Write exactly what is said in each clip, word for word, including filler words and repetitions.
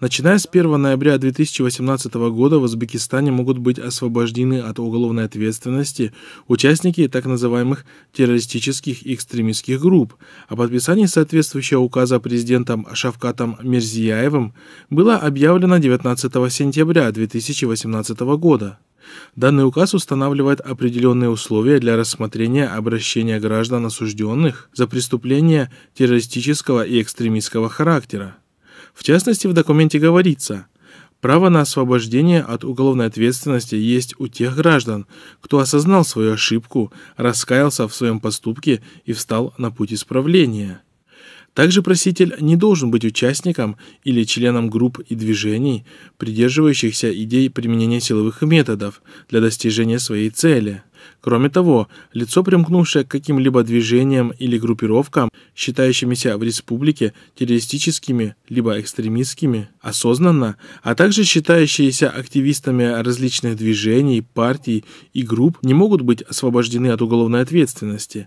Начиная с первого ноября две тысячи восемнадцатого года в Узбекистане могут быть освобождены от уголовной ответственности участники так называемых террористических и экстремистских групп. О подписании соответствующего указа президентом Шавкатом Мерзияевым было объявлено девятнадцатого сентября две тысячи восемнадцатого года. Данный указ устанавливает определенные условия для рассмотрения обращения граждан, осужденных за преступления террористического и экстремистского характера. В частности, в документе говорится: право на освобождение от уголовной ответственности есть у тех граждан, кто осознал свою ошибку, раскаялся в своем поступке и встал на путь исправления. Также проситель не должен быть участником или членом групп и движений, придерживающихся идей применения силовых методов для достижения своей цели. Кроме того, лицо, примкнувшее к каким-либо движениям или группировкам, считающимися в республике террористическими либо экстремистскими, осознанно, а также считающиеся активистами различных движений, партий и групп, не могут быть освобождены от уголовной ответственности.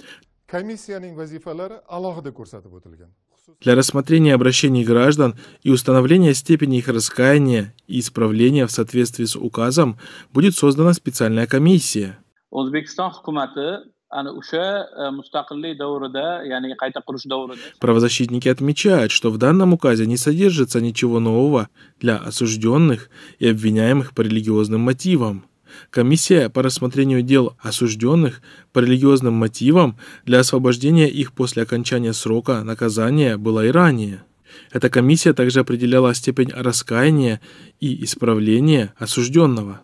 Для рассмотрения обращений граждан и установления степени их раскаяния и исправления в соответствии с указом будет создана специальная комиссия. Правозащитники отмечают, что в данном указе не содержится ничего нового для осужденных и обвиняемых по религиозным мотивам. Комиссия по рассмотрению дел осужденных по религиозным мотивам для освобождения их после окончания срока наказания была и ранее. Эта комиссия также определяла степень раскаяния и исправления осужденного.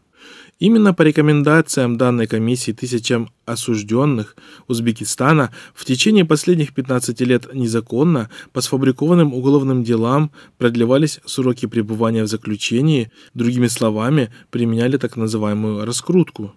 Именно по рекомендациям данной комиссии тысячам осужденных Узбекистана в течение последних пятнадцати лет незаконно по сфабрикованным уголовным делам продлевались сроки пребывания в заключении, другими словами, применяли так называемую раскрутку.